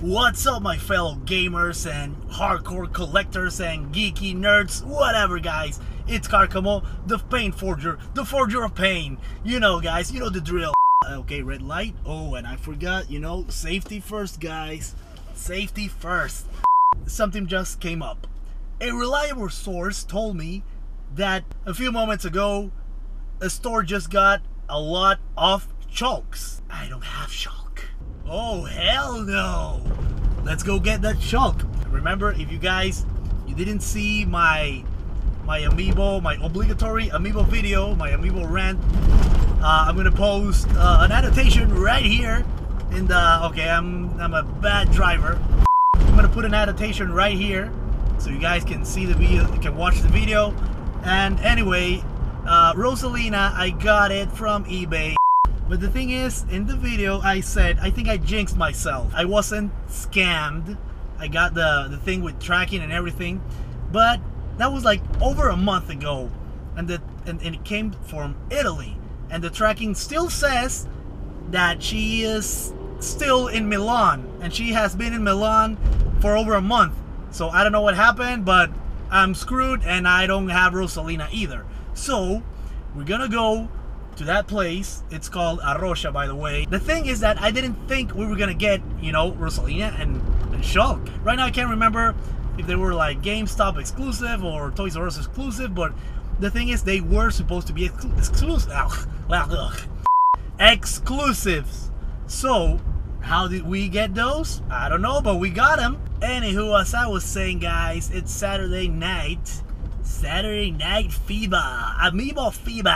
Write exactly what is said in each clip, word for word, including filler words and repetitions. What's up, my fellow gamers and hardcore collectors and geeky nerds, whatever, guys? It's Karcamo, the paint forger, the forger of pain. You know, guys, you know the drill. Okay, red light. Oh, and I forgot, you know, safety first, guys. Safety first. Something just came up. A reliable source told me that a few moments ago, a store just got a lot of Shulks. I don't have Shulk. Oh, hell no! Let's go get that Shulk. Remember, if you guys you didn't see my my Amiibo, my obligatory Amiibo video, my Amiibo rant, uh, I'm gonna post uh, an annotation right here. In the okay, I'm I'm a bad driver. I'm gonna put an annotation right here so you guys can see the video, you can watch the video. And anyway, uh, Rosalina, I got it from eBay. But the thing is, in the video I said, I think I jinxed myself. I wasn't scammed. I got the, the thing with tracking and everything. But that was like over a month ago. And, the, and, and it came from Italy. And the tracking still says that she is still in Milan. And she has been in Milan for over a month. So I don't know what happened, but I'm screwed and I don't have Rosalina either. So we're gonna go to that place. It's called Arrocha, by the way. The thing is that I didn't think we were gonna get, you know, Rosalina and, and Shulk. Right now I can't remember if they were like GameStop exclusive or Toys R Us exclusive, but the thing is they were supposed to be exclu exclusive exclusives. So how did we get those? I don't know, but we got them. Anywho, as I was saying, guys, it's Saturday night. Saturday night fever. Amiibo fever.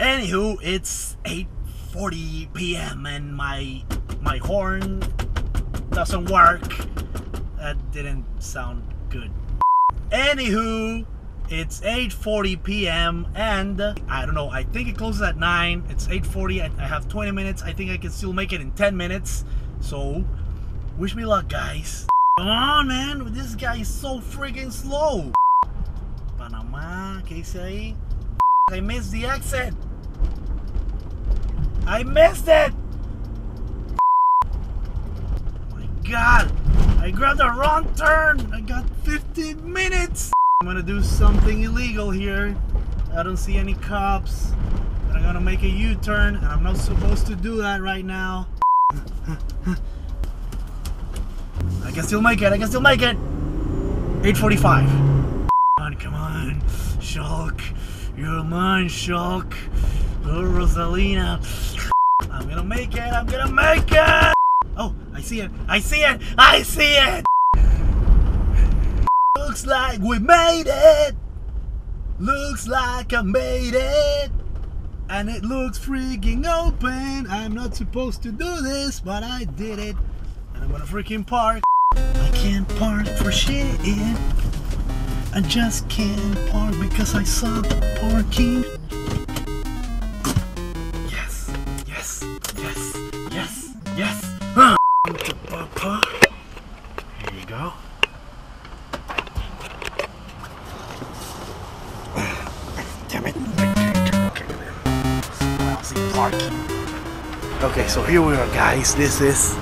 Anywho, it's eight forty p m and my my horn doesn't work. That didn't sound good. Anywho, it's eight forty p m and I don't know, I think it closes at nine. It's eight forty, I, I have twenty minutes. I think I can still make it in ten minutes. So, wish me luck, guys. Come on, man, this guy is so freaking slow. Panamá, ¿qué dice ahí? I missed the exit. I missed it! Oh my god! I grabbed the wrong turn! I got fifteen minutes! I'm gonna do something illegal here. I don't see any cops. I'm gonna make a U-turn and I'm not supposed to do that right now. I can still make it, I can still make it! eight forty-five. Come on, come on, Shulk. You're mine, Shulk. Oh, Rosalina. I'm gonna make it. I'm gonna make it. Oh, I see it. I see it. I see it. Looks like we made it. Looks like I made it. And it looks freaking open. I'm not supposed to do this, but I did it. And I'm gonna freaking park. I can't park for shit. I just can't park because I saw the parking. Yes, yes, yes, yes, yes. Huh. Here you go. Damn it. Lousy parking. Okay, so here we are, guys. This is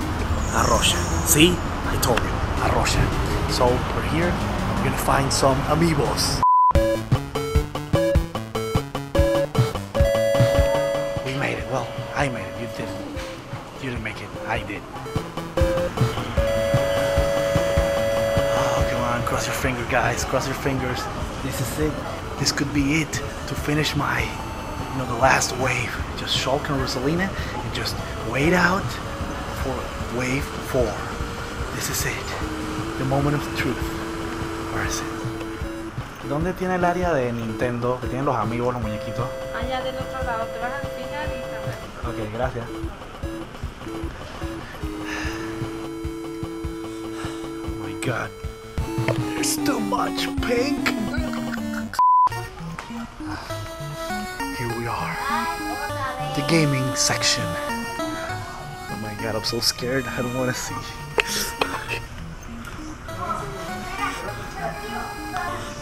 Arrocha. See? I told you. Arrocha. So we're here. I'm gonna find some Amiibos. We made it. Well, I made it. You didn't. You didn't make it. I did. Oh, come on. Cross your fingers, guys. Cross your fingers. This is it. This could be it to finish my, you know, the last wave. Just Shulk and Rosalina and just wait out for wave four. This is it. The moment of the truth. ¿Dónde tiene el área de Nintendo? ¿Tienen los amigos, los muñequitos? Allá del otro lado, te vas al final y te vas. Ok, gracias. Oh my god. There's too much pink. Here we are. The gaming section. Oh my god, I'm so scared. I don't want to see.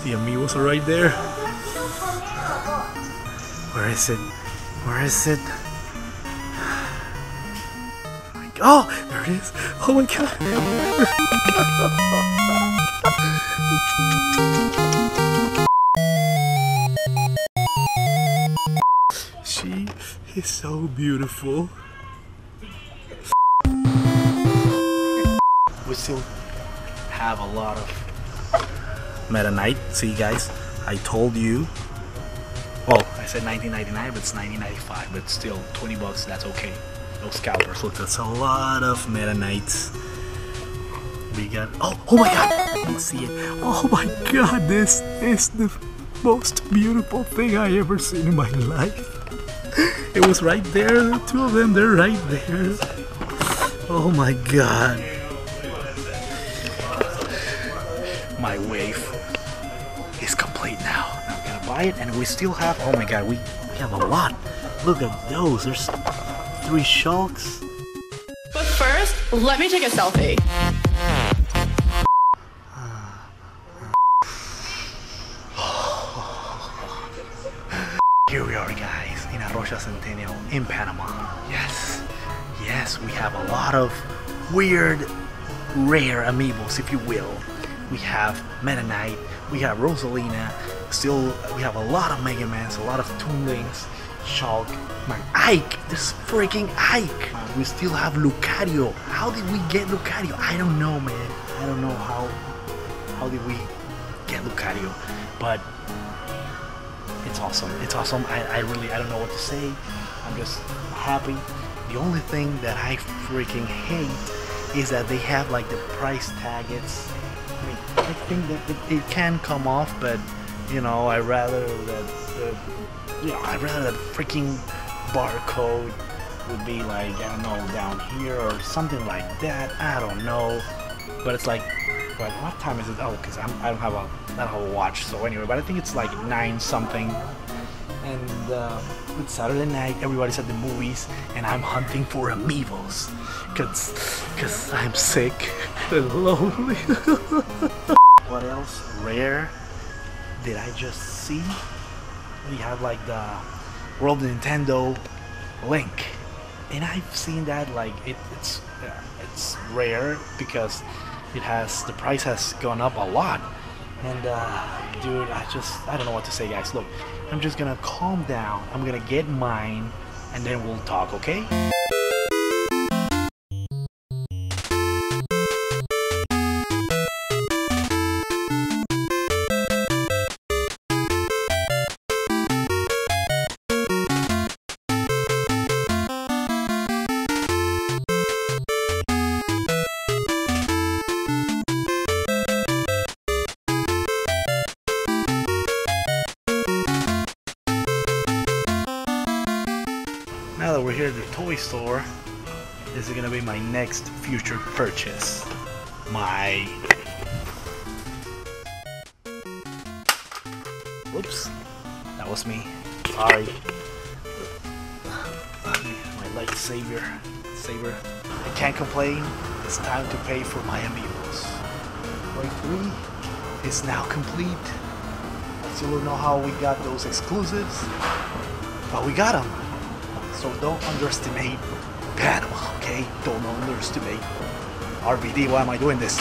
The Amiibos are right there. Where is it? Where is it? Oh, there it is. Oh my god. She is so beautiful. We still have a lot of Meta Knight. See guys, I told you. Well, I said nineteen ninety-nine, but it's nineteen ninety-five, but still twenty bucks, that's okay. No scalpers. Look, that's a lot of Meta Knights. We got, oh, oh my god, I don't see it. Oh my god, this is the most beautiful thing I ever seen in my life. It was right there, the two of them, they're right there. Oh my god. My wave is complete now. I'm gonna buy it, and we still have, oh my god, we, we have a lot. Look at those, there's three Shulks. But first, let me take a selfie. Here we are, guys, in Arrocha Centennial in Panama. Yes, yes, we have a lot of weird, rare Amiibos, if you will. We have Meta Knight, we have Rosalina, still we have a lot of Mega Mans, a lot of Toon Links, Shulk, man, Ike, this freaking Ike. Man, we still have Lucario. How did we get Lucario? I don't know, man. I don't know how how did we get Lucario, but it's awesome. It's awesome. I, I really I don't know what to say. I'm just happy. The only thing that I freaking hate is that they have like the price tag. It's I, mean, I think that it, it can come off, but you know, I rather that uh, you know, I rather that freaking barcode would be like, I don't know, down here or something like that. I don't know, but it's like, but what time is it? Oh, because I don't have a I don't have a watch. So anyway, but I think it's like nine something, and uh, it's Saturday night. Everybody's at the movies, and I'm hunting for Amiibos, cause cause I'm sick. Lonely. What else rare did I just see? We have like the World of Nintendo Link, and I've seen that like it, it's uh, it's rare because it has the price has gone up a lot. And uh, dude, I just I don't know what to say, guys. Look, I'm just gonna calm down. I'm gonna get mine, and then we'll talk, okay? Now that we're here at the toy store, this is gonna be my next future purchase. My... Whoops, that was me. Sorry. My light savior. Saber. I can't complain. It's time to pay for my Amiibos. Right three is now complete. I still don't know how we got those exclusives, but we got them. So don't underestimate Panama, okay? Don't underestimate R V D. Why am I doing this?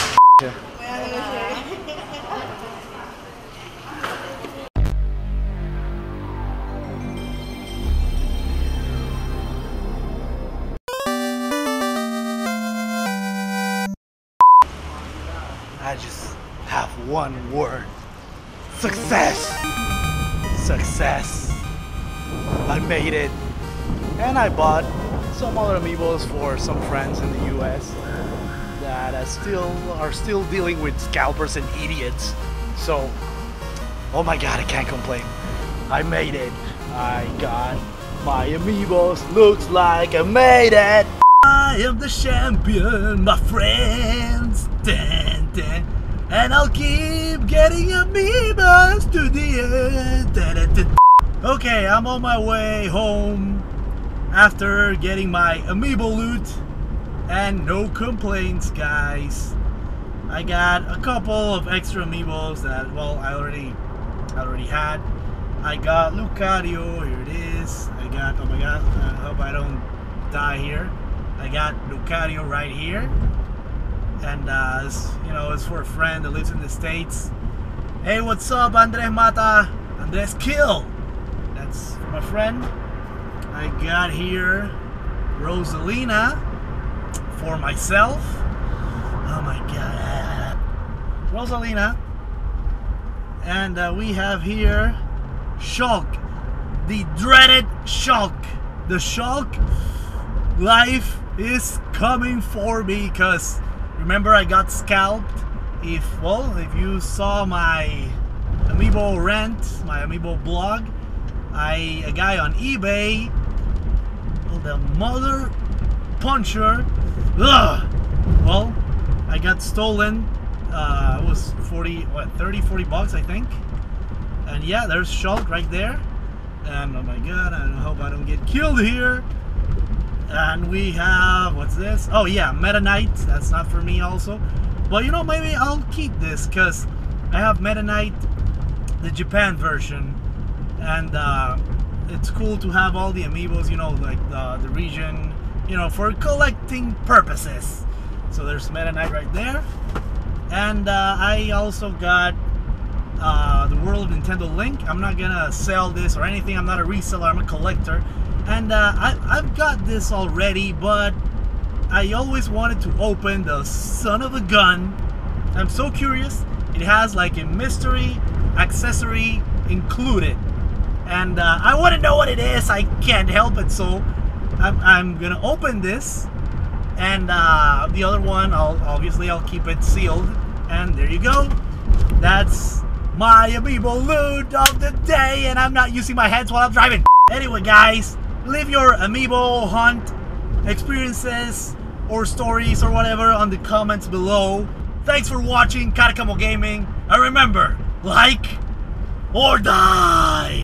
I just have one word. Success! Success! I made it! And I bought some other Amiibos for some friends in the U S that are still, are still dealing with scalpers and idiots. So, oh my god, I can't complain. I made it. I got my Amiibos. Looks like I made it. I am the champion, my friends. Dun, dun. And I'll keep getting Amiibos to the end. Dun, dun, dun. Okay, I'm on my way home. After getting my Amiibo loot, and no complaints, guys. I got a couple of extra Amiibos that, well, I already, I already had. I got Lucario. Here it is. I got. Oh my God! I hope I don't die here. I got Lucario right here, and uh, it's, you know, it's for a friend that lives in the States. Hey, what's up, Andres Mata? Andres Kill. That's my friend. I got here Rosalina for myself. Oh my God, Rosalina. And uh, we have here Shulk, the dreaded Shulk. The Shulk life is coming for me, because remember I got scalped. If, well, if you saw my Amiibo rant, my Amiibo blog, I a guy on eBay, the mother puncher, ugh, well, I got stolen. Uh, it was forty, what, thirty, forty bucks, I think. And yeah, there's Shulk right there. And oh my God, I hope I don't get killed here. And we have, what's this? Oh yeah, Meta Knight. That's not for me also. But you know, maybe I'll keep this, because I have Meta Knight, the Japan version. And uh, it's cool to have all the Amiibos, you know, like the, the region, you know, for collecting purposes. So there's Meta Knight right there. And uh, I also got uh, the World of Nintendo Link. I'm not gonna sell this or anything. I'm not a reseller, I'm a collector. And uh, I, I've got this already, but I always wanted to open the son of a gun. I'm so curious. It has like a mystery accessory included. And uh, I want to know what it is. I can't help it, so I'm, I'm gonna open this. And uh, the other one, I'll, obviously I'll keep it sealed. And there you go. That's my Amiibo loot of the day. And I'm not using my hands while I'm driving. Anyway, guys, leave your Amiibo hunt experiences or stories or whatever on the comments below. Thanks for watching Karcamo Gaming. And remember, like or die.